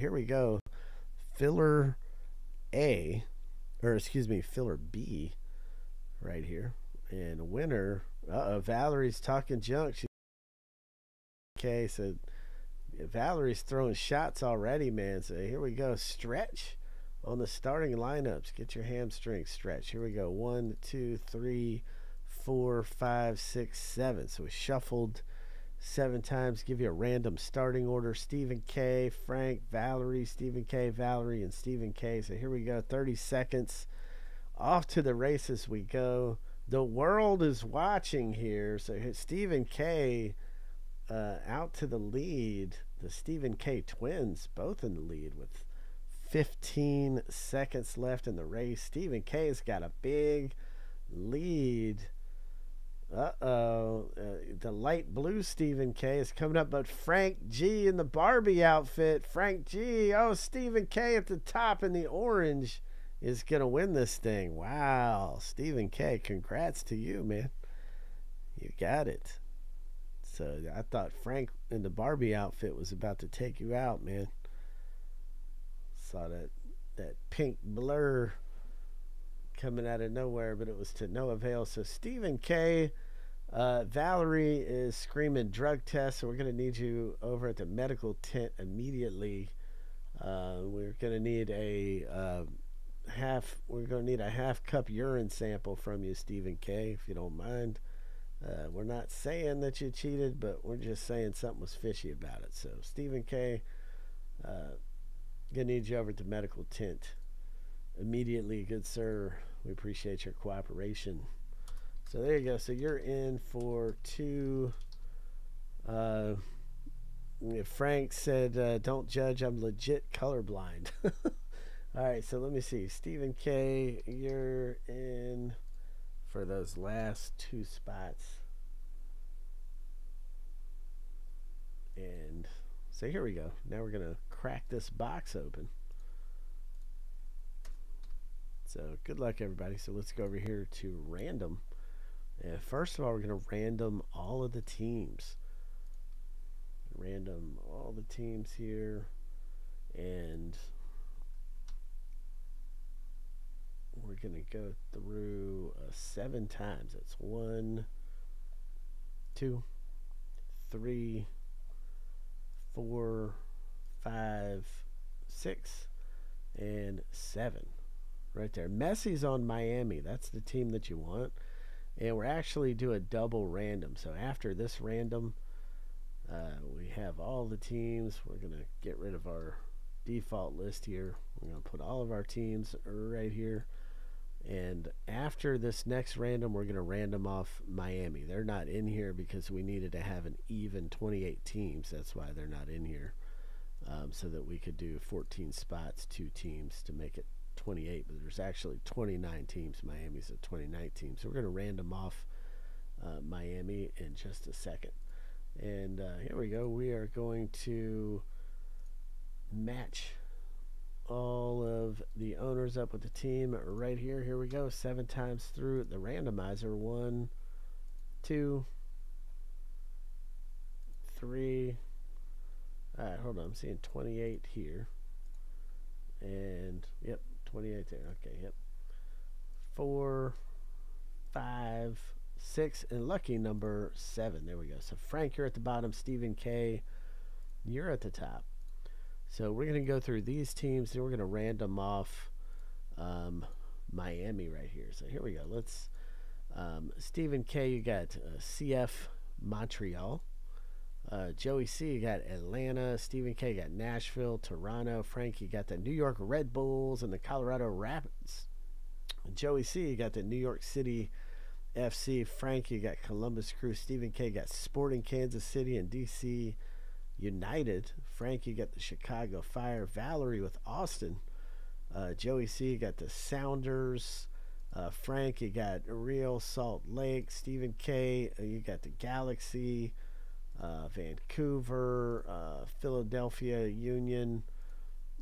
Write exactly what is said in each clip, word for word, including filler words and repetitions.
here we go. Filler A, or excuse me, filler B, right here. And winner, uh-oh, Valerie's talking junk. She, okay, so Valerie's throwing shots already, man. So here we go. Stretch on the starting lineups. Get your hamstring stretch. Here we go. One, two, three, four, five, six, seven. So we shuffled seven times. Give you a random starting order. Stephen K, Frank, Valerie, Stephen K, Valerie, and Stephen K. So here we go. thirty seconds. Off to the races we go. The world is watching here. So Stephen K uh, out to the lead. The Stephen K twins both in the lead with fifteen seconds left in the race. Stephen K's got a big lead. Uh-oh. Uh, the light blue Stephen K is coming up, but Frank G in the Barbie outfit. Frank G. Oh, Stephen K at the top in the orange is going to win this thing. Wow. Stephen K, congrats to you, man. You got it. So I thought Frank in the Barbie outfit was about to take you out, man. Saw that that pink blur coming out of nowhere, but it was to no avail. So Stephen K, uh, Valerie is screaming drug test, so we're going to need you over at the medical tent immediately. Uh, we're going to need a uh, half. We're going to need a half cup urine sample from you, Stephen K, if you don't mind. Uh, we're not saying that you cheated, but we're just saying something was fishy about it. So Stephen K, Uh, gonna need you over at the medical tent immediately, good sir. We appreciate your cooperation. So there you go. So you're in for two. Uh, Frank said, uh, "Don't judge. I'm legit colorblind." All right. So let me see. Stephen K, you're in for those last two spots. And so here we go. Now we're gonna crack this box open. So good luck, everybody. So let's go over here to random, and first of all, we're going to random all of the teams random all the teams here, and we're going to go through uh, seven times. That's one, two, three, four, five, six, and seven right there. Messi's on Miami. That's the team that you want. And we're actually do a double random. So after this random, uh, we have all the teams. We're going to get rid of our default list here. We're going to put all of our teams right here. And after this next random, we're going to random off Miami. They're not in here because we needed to have an even twenty-eight teams. That's why they're not in here. Um, so that we could do fourteen spots, two teams to make it twenty-eight. But there's actually twenty-nine teams. Miami's a twenty-nine team. So we're going to random off uh, Miami in just a second. And uh, here we go. We are going to match all of the owners up with the team right here. Here we go. Seven times through the randomizer. One, two, three. Alright, hold on. I'm seeing twenty-eight here. And, yep, twenty-eight there. Okay, yep. Four, five, six, and lucky number seven. There we go. So, Frank, you're at the bottom. Stephen K, you're at the top. So, we're going to go through these teams. Then we're going to random off um, Miami right here. So, here we go. Let's, um, Stephen K, you got uh, C F Montreal. Uh, Joey C, you got Atlanta. Stephen K, you got Nashville, Toronto. Frank, you got the New York Red Bulls and the Colorado Rapids. Joey C, you got the New York City F C. Frank, you got Columbus Crew. Stephen K, you got Sporting Kansas City and D C United. Frank, you got the Chicago Fire. Valerie with Austin. Uh, Joey C, you got the Sounders. Uh, Frank, you got Real Salt Lake. Stephen K, you got the Galaxy. Uh, Vancouver, uh, Philadelphia Union,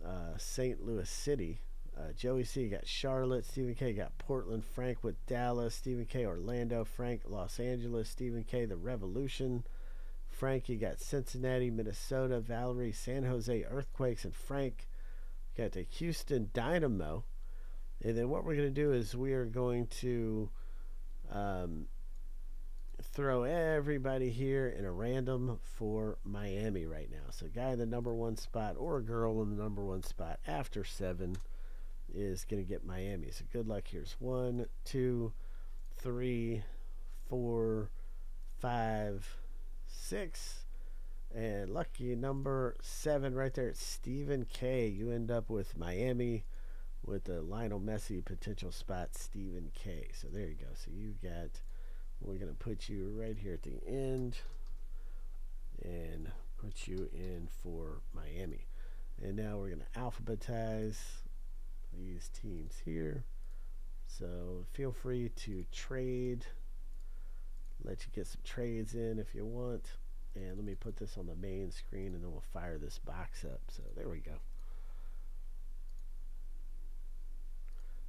uh, Saint Louis City. uh, Joey C, you got Charlotte. Stephen K, you got Portland. Frank with Dallas. Stephen K, Orlando. Frank, Los Angeles. Stephen K, the Revolution. Frank, you got Cincinnati, Minnesota, Valerie, San Jose Earthquakes, and Frank. We got the Houston Dynamo. And then what we're going to do is we are going to um, throw everybody here in a random for Miami right now. So guy in the number one spot or a girl in the number one spot after seven is going to get Miami. So good luck. Here's one, two, three, four, five, six, and lucky number seven right there. It's Stephen K. You end up with Miami with the Lionel Messi potential spot, Stephen K. So there you go. So you got, we're going to put you right here at the end and put you in for Miami. And now we're going to alphabetize these teams here. So feel free to trade. Let you get some trades in if you want. And let me put this on the main screen and then we'll fire this box up. So there we go.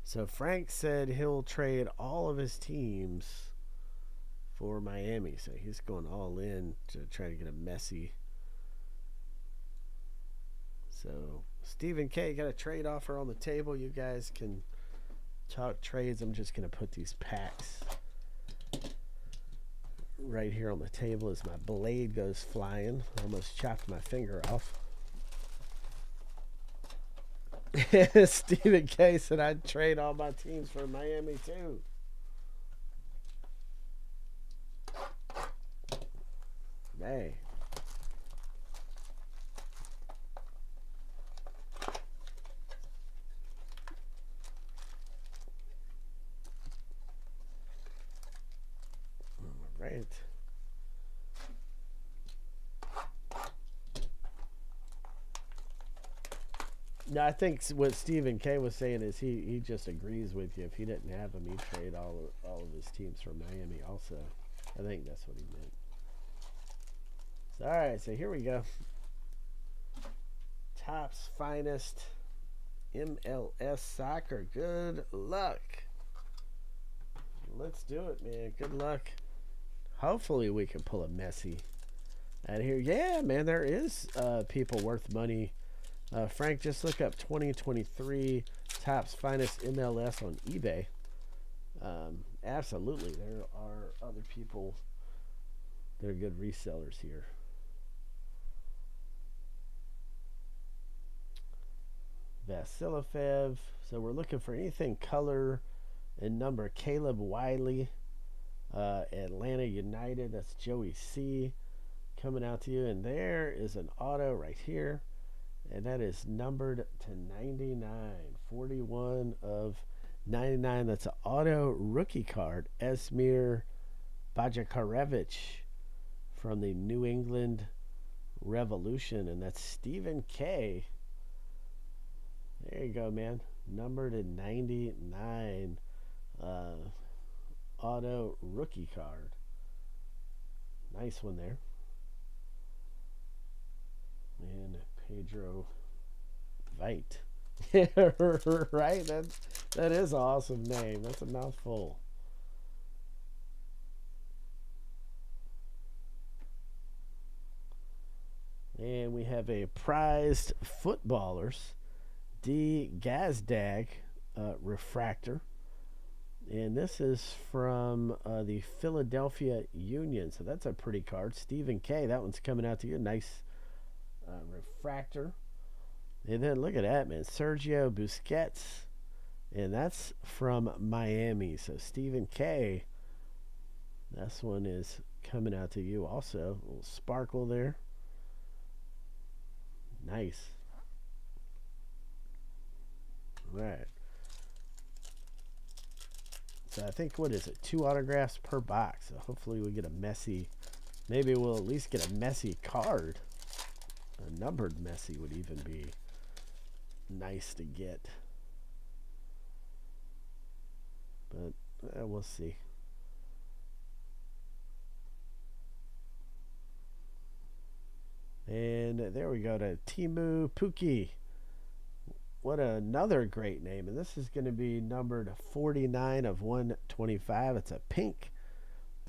So Frank said he'll trade all of his teams for Miami. So he's going all in to try to get a Messi. So Stephen K got a trade offer on the table. You guys can talk trades. I'm just going to put these packs right here on the table as my blade goes flying. I almost chopped my finger off. Stephen K said I'd trade all my teams for Miami too. Hey. Right. No, I think what Stephen K was saying is he, he just agrees with you. If he didn't have him, he'd trade all of, all of his teams from Miami also. I think that's what he meant. So, all right, so here we go. Topps Finest M L S Soccer. Good luck. Let's do it, man. Good luck. Hopefully we can pull a Messi out here. Yeah, man, there is uh, people worth money. Uh, Frank, just look up twenty twenty-three Topps Finest M L S on eBay. Um, absolutely, there are other people that are good resellers here. Vasilifev. So we're looking for anything color and number. Caleb Wiley. Uh, Atlanta United, that's Joey C coming out to you, and there is an auto right here, and that is numbered to ninety-nine, forty-one of ninety-nine. That's an auto rookie card, Esmir Bajakarevich from the New England Revolution, and that's Stephen K. There you go, man, numbered to ninety-nine. uh Auto rookie card. Nice one there. And Pedro Vite. Right? That, that is an awesome name. That's a mouthful. And we have a prized footballers. D. Gazdag uh, refractor. And this is from uh, the Philadelphia Union. So that's a pretty card. Stephen K, that one's coming out to you. Nice uh, refractor. And then look at that, man. Sergio Busquets. And that's from Miami. So Stephen K, this one is coming out to you also. A little sparkle there. Nice. All right. So I think, what is it, two autographs per box. So hopefully we get a Messi. Maybe we'll at least get a Messi card. A numbered Messi would even be nice to get. But uh, we'll see. And uh, there we go to Teemu Pukki. What another great name. And this is going to be numbered forty-nine of one twenty-five. It's a pink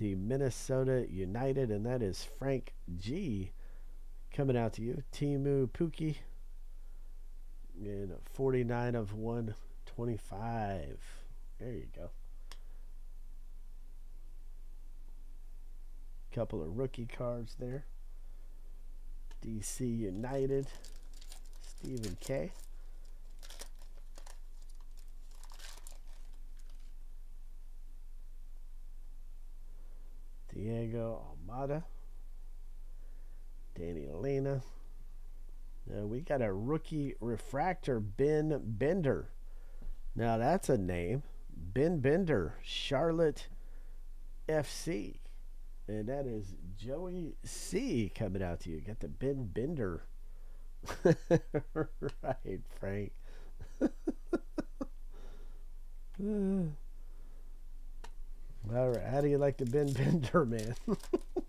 the Minnesota United, and that is Frank G coming out to you. Teemu Pukki in forty-nine of one twenty-five. There you go. Couple of rookie cards there. D C United, Stephen K. Diego Almada, Danny Elena. Now we got a rookie refractor, Ben Bender. Now that's a name. Ben Bender, Charlotte F C. And that is Joey C coming out to you. Got the Ben Bender. Right, Frank. uh. All right, how do you like the Ben Bender, man? All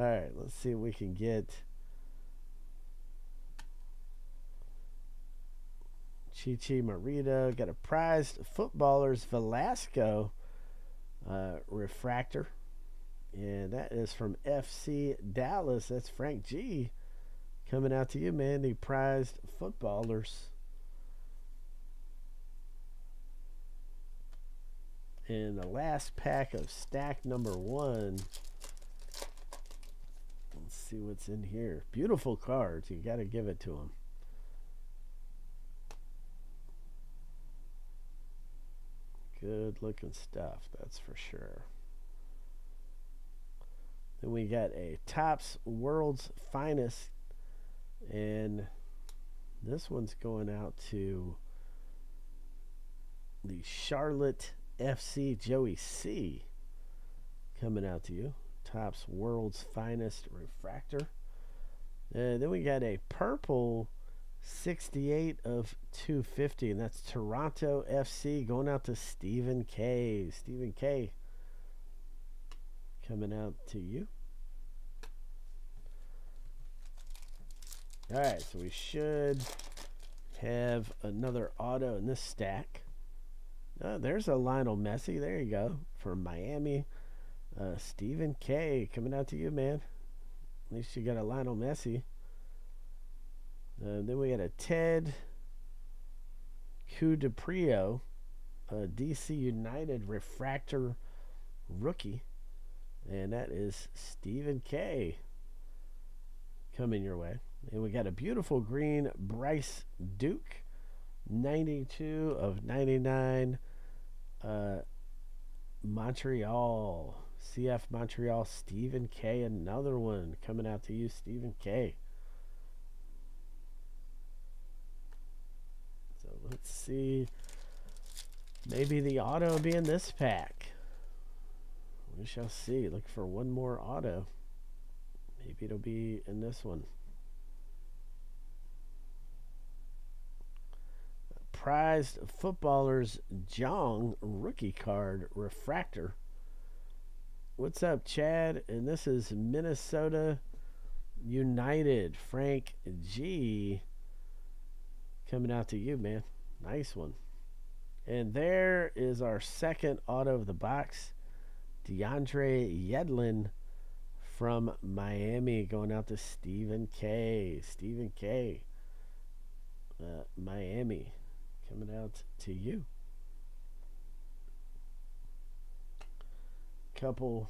right, let's see if we can get Chichi Marito. Got a prized footballers Velasco uh, refractor, and that is from F C Dallas. That's Frank G coming out to you, man. The prized footballers. In the last pack of stack number one, let's see what's in here. Beautiful cards. You got to give it to them. Good looking stuff, that's for sure. Then we got a Topps World's Finest, and this one's going out to the Charlotte F C. Joey C coming out to you. Topps World's Finest refractor. And then we got a purple sixty-eight of two fifty, and that's Toronto F C going out to Stephen K. Stephen K coming out to you. All right, so we should have another auto in this stack. Oh, there's a Lionel Messi. There you go. From Miami. Uh, Stephen K coming out to you, man. At least you got a Lionel Messi. Uh, then we got a Ted Cudiprio, a D C United refractor rookie. And that is Stephen K coming your way. And we got a beautiful green Bryce Duke. ninety-two of ninety-nine. Uh, Montreal, C F Montreal, Stephen K. Another one coming out to you, Stephen K. So let's see. Maybe the auto will be in this pack. We shall see. Look for one more auto. Maybe it'll be in this one. Prized footballers Jong rookie card refractor. What's up, Chad? And this is Minnesota United. Frank G coming out to you, man. Nice one. And there is our second auto of the box. DeAndre Yedlin from Miami going out to Stephen K. Stephen K. Uh, Miami. Coming out to you. Couple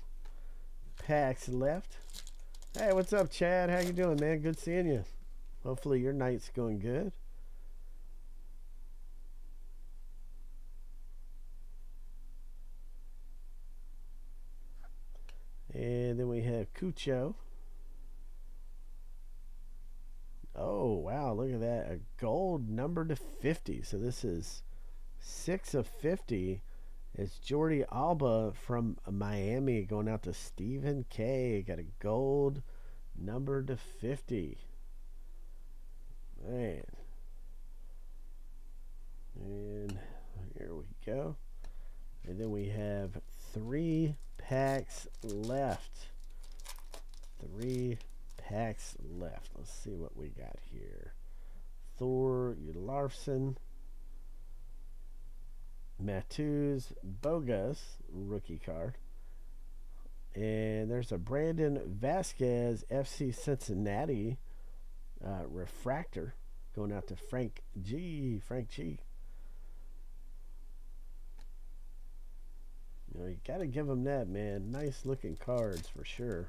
packs left. Hey, what's up, Chad? How you doing, man? Good seeing you. Hopefully your night's going good. And then we have Cucho. Oh, wow, look at that. A gold number to fifty. So this is six of fifty. It's Jordi Alba from Miami going out to Stephen K. Got a gold number to fifty. Man. And here we go. And then we have three packs left. Three packs. Packs left. Let's see what we got here. Thor Larson, Matheus Bogas rookie card, And there's a Brandon Vasquez, F C Cincinnati, uh, refractor, going out to Frank G. Frank G. You know, you got to give him that, man. Nice looking cards for sure.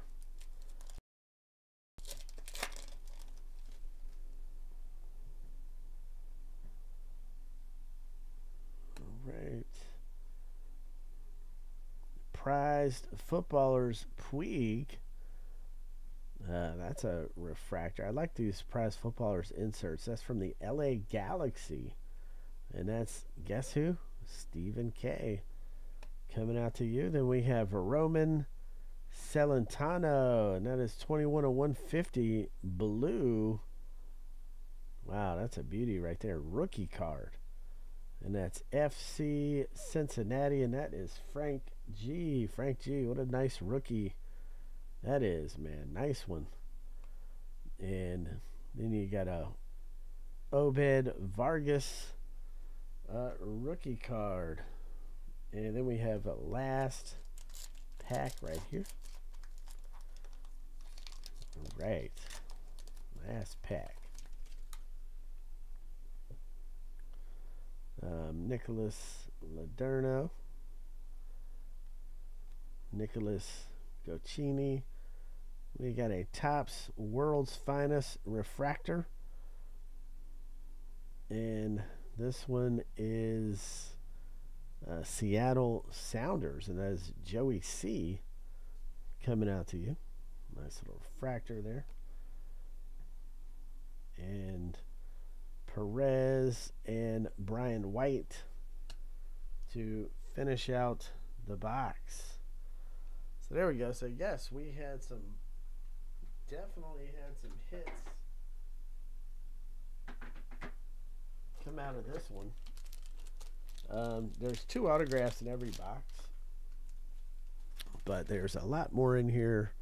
Prized footballers Puig. Uh, that's a refractor. I like these prized footballers inserts. That's from the L A Galaxy. And that's, guess who? Stephen K. Coming out to you. Then we have Roman Celentano. And that is twenty-one of one fifty blue. Wow, that's a beauty right there. Rookie card. And that's F C Cincinnati. And that is Frank G. Frank G. What a nice rookie that is, man. Nice one. And then you got a Obed Vargas uh, rookie card. And then we have a last pack right here. All right. Last pack. Um, Nicholas Laderno, Nicholas Gocchini. We got a Topps World's Finest refractor, and this one is uh, Seattle Sounders, and that is Joey C. coming out to you. Nice little refractor there. And Perez and Brian White to finish out the box. So there we go. So yes, we had some, definitely had some hits come out of this one. Um, there's two autographs in every box, but there's a lot more in here